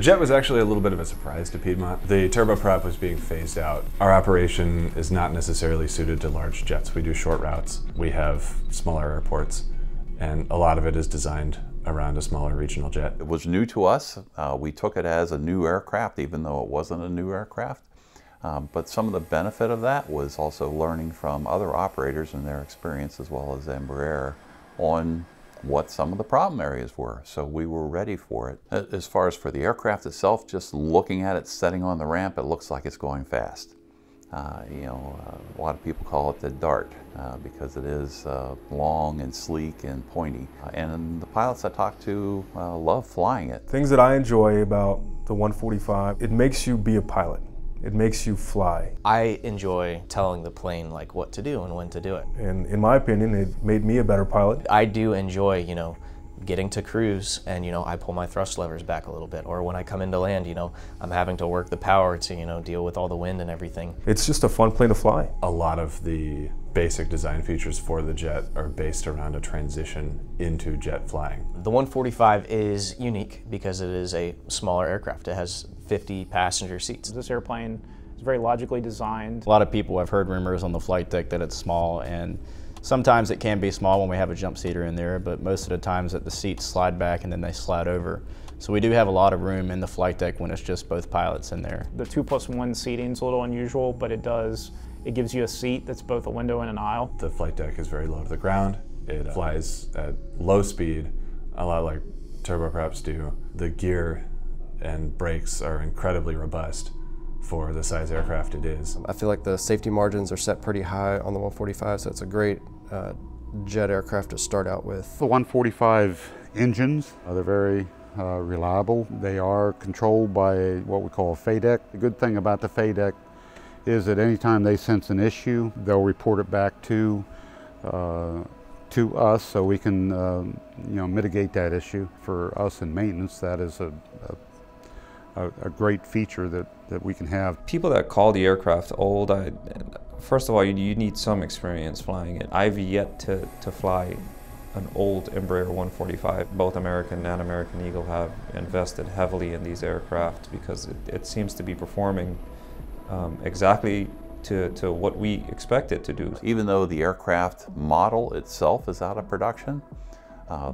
The jet was actually a little bit of a surprise to Piedmont. The turboprop was being phased out. Our operation is not necessarily suited to large jets. We do short routes. We have smaller airports, and a lot of it is designed around a smaller regional jet. It was new to us. We took it as a new aircraft, even though it wasn't a new aircraft. But some of the benefit of that was also learning from other operators and their experience, as well as Embraer, on what some of the problem areas were. So we were ready for it. As far as for the aircraft itself, just looking at it, setting on the ramp, it looks like it's going fast. A lot of people call it the dart because it is long and sleek and pointy. And the pilots I talk to love flying it. Things that I enjoy about the 145, it makes you be a pilot. It makes you fly. I enjoy telling the plane like what to do and when to do it. And in my opinion, it made me a better pilot. I do enjoy, you know, getting to cruise and, you know, I pull my thrust levers back a little bit. Or when I come into land, you know, I'm having to work the power to, you know, deal with all the wind and everything. It's just a fun plane to fly. A lot of the basic design features for the jet are based around a transition into jet flying. The 145 is unique because it is a smaller aircraft. It has 50 passenger seats. This airplane is very logically designed. A lot of people have heard rumors on the flight deck that it's small, and sometimes it can be small when we have a jump seater in there, but most of the times that the seats slide back and then they slide over. So we do have a lot of room in the flight deck when it's just both pilots in there. The 2+1 seating is a little unusual, but it gives you a seat that's both a window and an aisle. The flight deck is very low to the ground. It flies at low speed, a lot like turboprops do. The gear and brakes are incredibly robust for the size aircraft it is. I feel like the safety margins are set pretty high on the 145, so it's a great jet aircraft to start out with. The 145 engines, they're very reliable. They are controlled by what we call a FADEC. The good thing about the FADEC is that any time they sense an issue, they'll report it back to us, so we can you know, mitigate that issue. For us in maintenance, that is a great feature that we can have. People that call the aircraft old, first of all, you need some experience flying it. I've yet to fly an old Embraer 145. Both American and American Eagle have invested heavily in these aircraft because it seems to be performing exactly to what we expect it to do. Even though the aircraft model itself is out of production,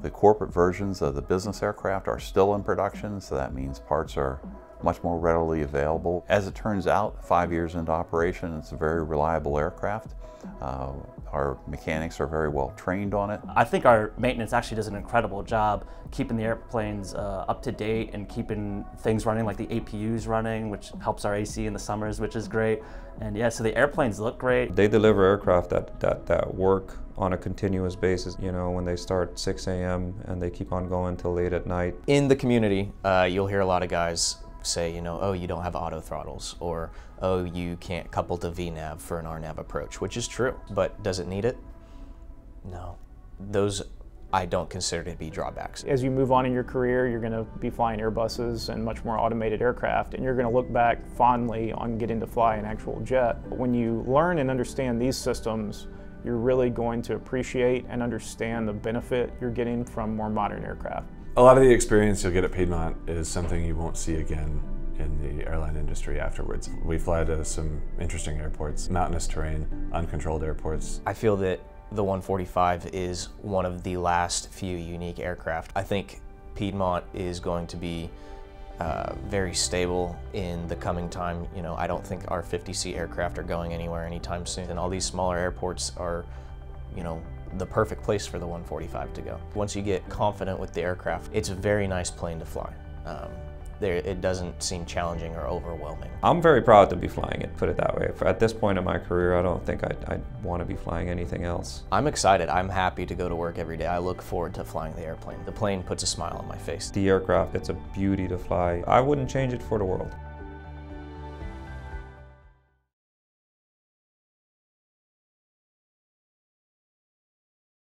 the corporate versions of the business aircraft are still in production, so that means parts are much more readily available. As it turns out, 5 years into operation, it's a very reliable aircraft. Our mechanics are very well trained on it. I think our maintenance actually does an incredible job keeping the airplanes up to date and keeping things running, like the APUs running, which helps our AC in the summers, which is great. And yeah, so the airplanes look great. They deliver aircraft that work on a continuous basis, you know, when they start 6 a.m. and they keep on going till late at night. In the community, you'll hear a lot of guys say, you know, oh, you don't have auto throttles, or oh, you can't couple to VNAV for an RNAV approach, which is true, but does it need it? No. Those I don't consider to be drawbacks. As you move on in your career, you're going to be flying Airbuses and much more automated aircraft, and you're going to look back fondly on getting to fly an actual jet. But when you learn and understand these systems, you're really going to appreciate and understand the benefit you're getting from more modern aircraft. A lot of the experience you'll get at Piedmont is something you won't see again in the airline industry afterwards. We fly to some interesting airports, mountainous terrain, uncontrolled airports. I feel that the 145 is one of the last few unique aircraft. I think Piedmont is going to be very stable in the coming time. You know, I don't think our 50-seat aircraft are going anywhere anytime soon, and all these smaller airports are, you know, the perfect place for the 145 to go. Once you get confident with the aircraft, it's a very nice plane to fly. It doesn't seem challenging or overwhelming. I'm very proud to be flying it, put it that way. At this point in my career, I don't think I'd want to be flying anything else. I'm excited. I'm happy to go to work every day. I look forward to flying the airplane. The plane puts a smile on my face. The aircraft, it's a beauty to fly. I wouldn't change it for the world.